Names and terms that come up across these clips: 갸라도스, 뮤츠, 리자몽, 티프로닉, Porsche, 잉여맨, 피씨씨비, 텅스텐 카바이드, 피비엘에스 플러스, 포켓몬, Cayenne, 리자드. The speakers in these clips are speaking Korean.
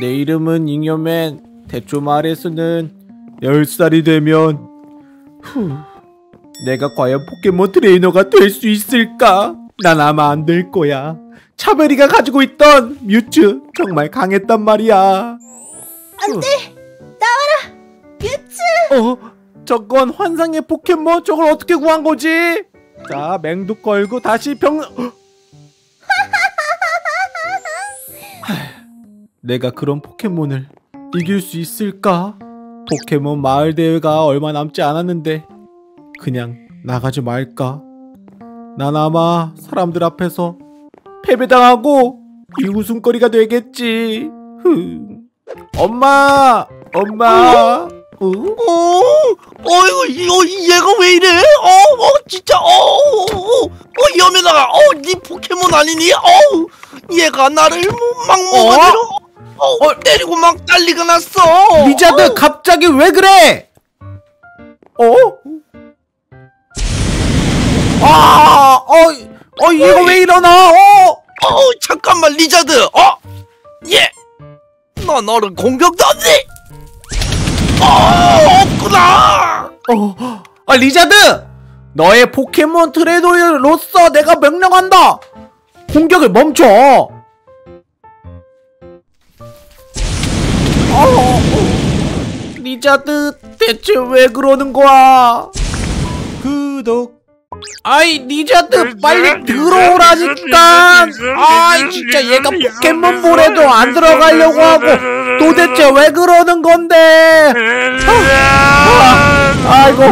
내 이름은 잉여맨. 대초 말해서는 10살이 되면 내가 과연 포켓몬 트레이너가 될 수 있을까? 난 아마 안 될 거야. 차베리가 가지고 있던 뮤츠 정말 강했단 말이야. 안돼! 나와라! 뮤츠! 저건 환상의 포켓몬? 저걸 어떻게 구한 거지? 자, 맹독 걸고 다시 내가 그런 포켓몬을 이길 수 있을까? 포켓몬 마을 대회가 얼마 남지 않았는데 그냥 나가지 말까? 난 아마 사람들 앞에서 패배당하고 이 웃음거리가 되겠지. 엄마! 어이구, 얘가 왜 이래? 진짜, 여매나가, 니 포켓몬 아니니? 얘가 나를 막 먹어내려, 때리고 막 난리가 났어. 리자드, 갑자기 왜 그래? 얘가 왜 이러나? 잠깐만, 리자드, 얘, 나 너를 공격도 안 돼. 없구나. 리자드, 너의 포켓몬 트레이너로서 내가 명령한다. 공격을 멈춰. 리자드, 대체 왜 그러는 거야? 구독. 아이, 리자드, 빨리 들어오라니까. 아이, 진짜 얘가 포켓몬 볼에도 안 들어가려고 하고 도대체 왜 그러는 건데? 아이고.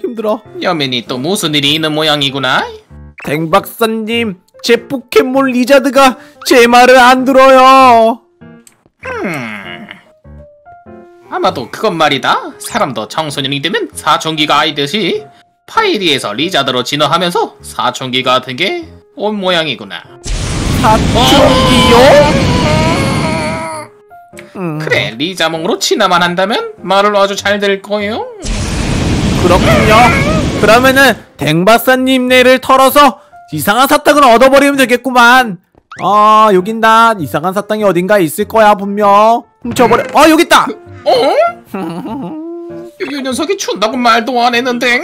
힘들어. 여맨이 또 무슨 일이 있는 모양이구나. 댕 박사님, 제 포켓몬 리자드가 제 말을 안 들어요. 아마도 그건 말이다. 사람도 청소년이 되면 사춘기가 아이듯이 파이리에서 리자드로 진화하면서 사춘기가 같은 게 온 모양이구나. 사춘기요? 그래, 리자몽으로 진화만 한다면 말을 아주 잘 될 거예요. 그렇군요. 그러면은 댕박사님네를 털어서 이상한 사탕을 얻어버리면 되겠구만. 여긴 난 이상한 사탕이 어딘가에 있을 거야, 분명. 훔쳐버려. 여기 있다. 이 녀석이 준다고 말도 안 했는데.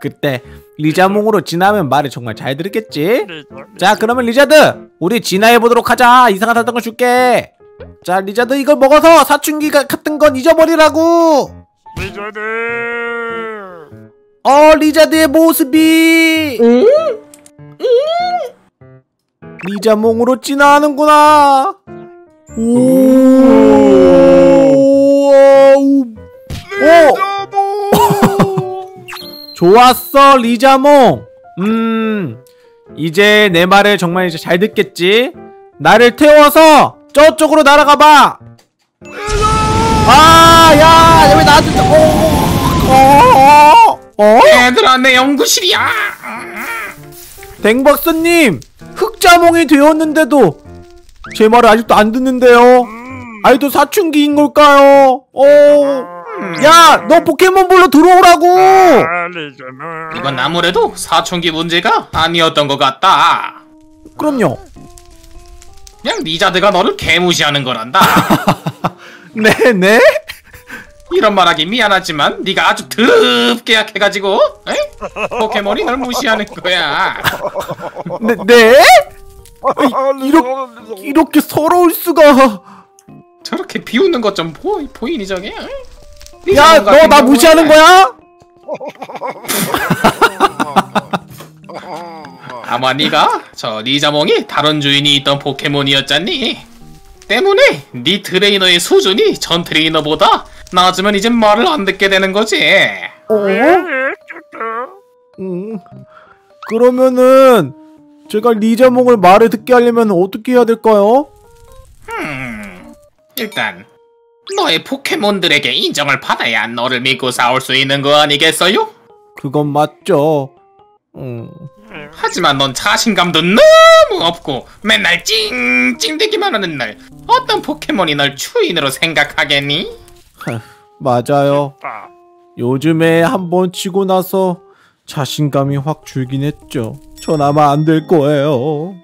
그때 리자몽으로 진화하면 말을 정말 잘 들었겠지. 자, 그러면 리자드, 우리 진화해보도록 하자. 이상한 사탕을 줄게. 자, 리자드, 이걸 먹어서 사춘기 같은 건 잊어버리라고. 리자드, 리자드의 모습이 리자몽으로 진화하는구나. 리자몽! 좋았어, 리자몽. 이제 내 말을 정말 이제 잘 듣겠지? 나를 태워서 저쪽으로 날아가봐. 야, 왜 나한테 얘들아, 내 연구실이야. 댕박사님, 흑자몽이 되었는데도 제 말을 아직도 안 듣는데요. 아직도 사춘기인 걸까요? 야, 너 포켓몬볼로 들어오라고. 이건 아무래도 사춘기 문제가 아니었던 것 같다. 그럼요. 그냥 리자드가 너를 개무시하는 거란다. 네네? 이런 말하기 미안하지만 네가 아주 더럽게 약해가지고 포켓몬이 널 무시하는 거야. 네? 이렇게 서러울 수가. 저렇게 비웃는 것 좀 보이니 저게? 야, 너 나 무시하는 거야? 아마 네가 저 리자몽이 다른 주인이 있던 포켓몬이었잖니. 때문에 네 트레이너의 수준이 전 트레이너보다 낮으면 이제 말을 안 듣게 되는 거지. 그러면은 제가 리자몽을 말을 듣게 하려면 어떻게 해야 될까요? 일단 너의 포켓몬들에게 인정을 받아야 너를 믿고 싸울 수 있는 거 아니겠어요? 그건 맞죠. 하지만 넌 자신감도 너무 없고 맨날 찡찡대기만 하는 날 어떤 포켓몬이 널 주인으로 생각하겠니? 맞아요. 요즘에 한번 치고 나서 자신감이 확 줄긴 했죠. 전 아마 안 될 거예요.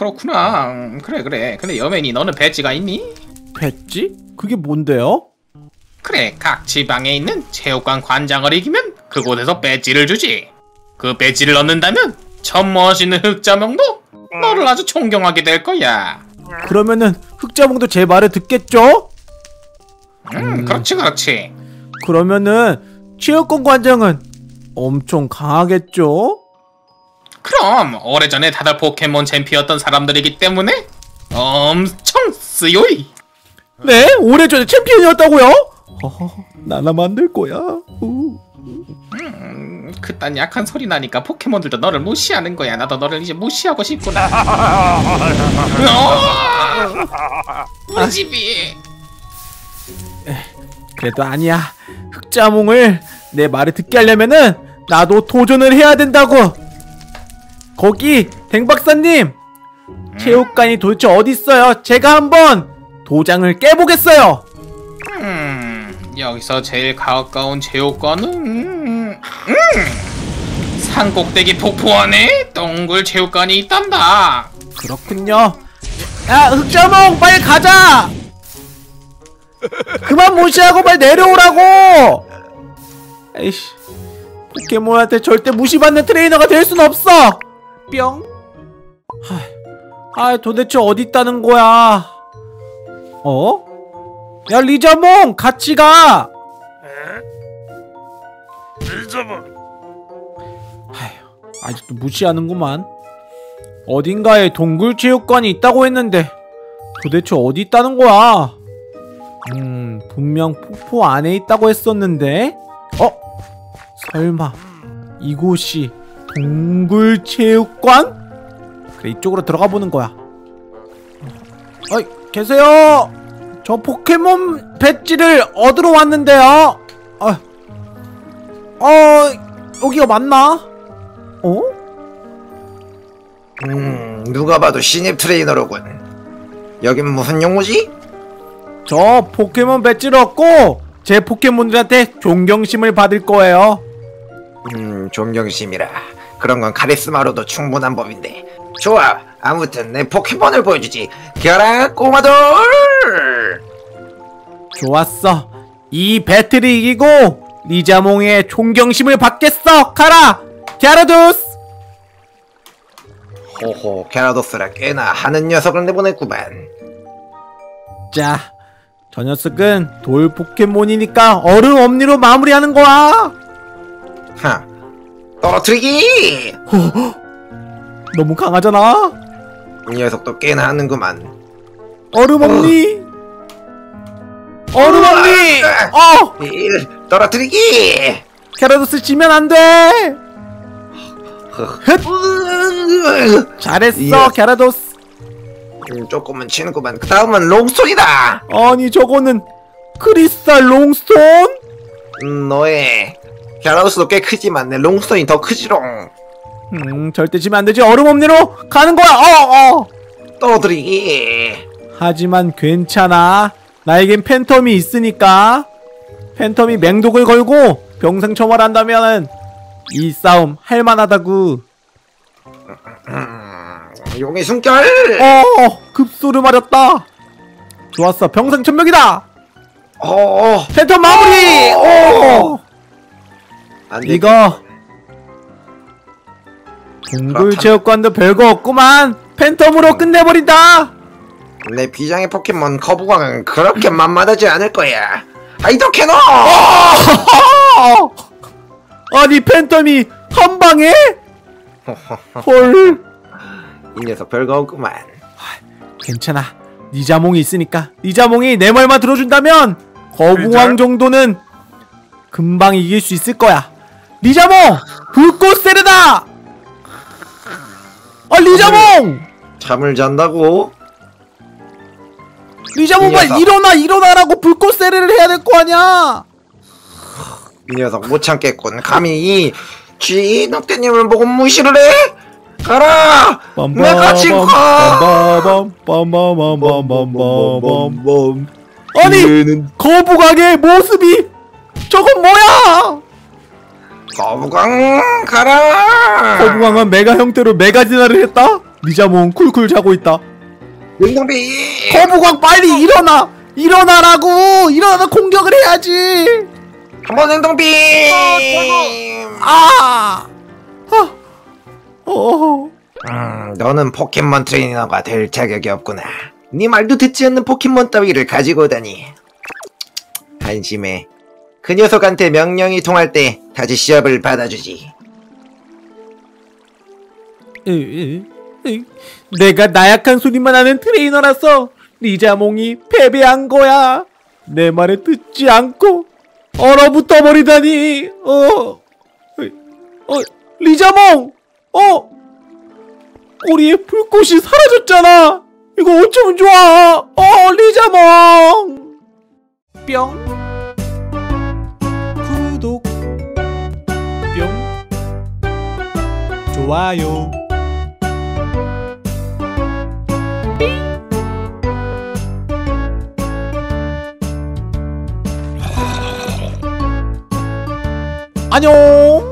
그렇구나. 그래. 근데 여맨이 너는 배지가 있니? 배지? 그게 뭔데요? 그래, 각 지방에 있는 체육관 관장을 이기면 그곳에서 배지를 주지. 그 배지를 얻는다면 저 멋있는 흑자몽도 너를 아주 존경하게 될 거야. 그러면은 흑자몽도 제 말을 듣겠죠? 그렇지. 그러면은 체육관 관장은 엄청 강하겠죠? 그럼 오래전에 다들 포켓몬 챔피였던 사람들이기 때문에 엄청 쓰요이. 네? 오래전에 챔피언이었다고요? 나나 만들 거야. 그딴 약한 소리 나니까 포켓몬들도 너를 무시하는 거야. 나도 너를 이제 무시하고 싶구나. 우리 집이. 그래도 아니야. 흑자몽을 내 말을 듣게 하려면은 나도 도전을 해야 된다고. 거기 댕박사님, 체육관이 도대체 어디 있어요? 제가 한번 도장을 깨보겠어요. 여기서 제일 가까운 체육관은 산 꼭대기 폭포 안에 동굴 체육관이 있단다. 그렇군요. 야, 흑자몽 빨리 가자. 그만 무시하고 빨리 내려오라고. 에이씨, 포켓몬한테 절대 무시받는 트레이너가 될 순 없어. 뿅. 아, 도대체 어디 있다는 거야? 어? 야, 리자몽 같이 가. 리자몽. 아직도 무시하는구만. 어딘가에 동굴 체육관이 있다고 했는데 도대체 어디 있다는 거야? 분명 폭포 안에 있다고 했었는데. 설마 이곳이 동굴 체육관? 그래, 이쪽으로 들어가 보는 거야. 어이, 계세요? 저 포켓몬 배지를 얻으러 왔는데요. 여기가 맞나? 어? 누가 봐도 신입 트레이너로군. 여긴 무슨 용무지? 저 포켓몬 배지를 얻고 제 포켓몬들한테 존경심을 받을 거예요. 존경심이라. 그런 건 카리스마로도 충분한 법인데. 좋아, 아무튼 내 포켓몬을 보여주지. 결아, 꼬마돌. 좋았어. 이 배틀을 이기고 리자몽의 존경심을 받겠어. 가라, 갸라도스. 호호, 갸라도스라 꽤나 하는 녀석을 내보냈구만. 자, 저 녀석은 돌 포켓몬이니까 얼음 엄니로 마무리하는 거야. 하, 떨어뜨리기. 너무 강하잖아. 이 녀석도 꽤나 하는구만. 얼음 엄니. 얼음 엄니. 떨어뜨리기. 갸라도스 지면 안 돼. 잘했어, 갸라도스. 조금은 치는구만. 그 다음은 롱손이다. 아니, 저거는 크리스탈 롱손? 너의 갸라도스도 꽤 크지만 내 롱손이 더 크지롱. 절대 지면 안되지. 얼음 엄니로 가는 거야. 떠들이기. 하지만 괜찮아. 나에겐 팬텀이 있으니까. 팬텀이 맹독을 걸고 병생 처벌한다면은 이 싸움 할만하다구. 용의 숨결! 급소를 말였다. 좋았어, 병상 천명이다. 팬텀 마무리! 이거 동굴 체육관도 별거 없구만. 팬텀으로 끝내버린다. 내 비장의 포켓몬 거북왕은 그렇게 만만하지 않을 거야. 하이더캐너! 아니, 팬텀이 한 방에? 헐. 이 녀석 별거 없구만. 괜찮아. 리자몽이 있으니까. 리자몽이 내 말만 들어준다면 거북왕 정도는 금방 이길 수 있을 거야. 리자몽! 불꽃 세르다! 리자몽! 잠을 잔다고? 리자몽 빨리 일어나라고 불꽃 세르를 해야 될 거 아니야! 이 녀석 못 참겠군. 감히 이 쥐 늑대님을 보고 무시를 해? 가라! 내가 친구야! 아니, 거북왕의 모습이 저건 뭐야? 거북왕 가라! 거북왕은 메가 형태로 메가진화를 했다? 리자몽 쿨쿨 자고 있다. 냉장비 거북왕 빨리 일어나! 일어나라고! 일어나 공격을 해야지! 한번 행동빔! 아! 아! 어. 너는 포켓몬 트레이너가 될 자격이 없구나. 네 말도 듣지 않는 포켓몬 따위를 가지고 오다니. 한심해. 그 녀석한테 명령이 통할 때 다시 시합을 받아주지. 내가 나약한 소리만 하는 트레이너라서 리자몽이 패배한 거야. 내 말에 듣지 않고 얼어붙어 버리다니. 리자몽! 꼬리에 불꽃이 사라졌잖아. 이거 어쩌면 좋아. 리자몽! 뿅. 구독. 뿅. 좋아요. 안녕.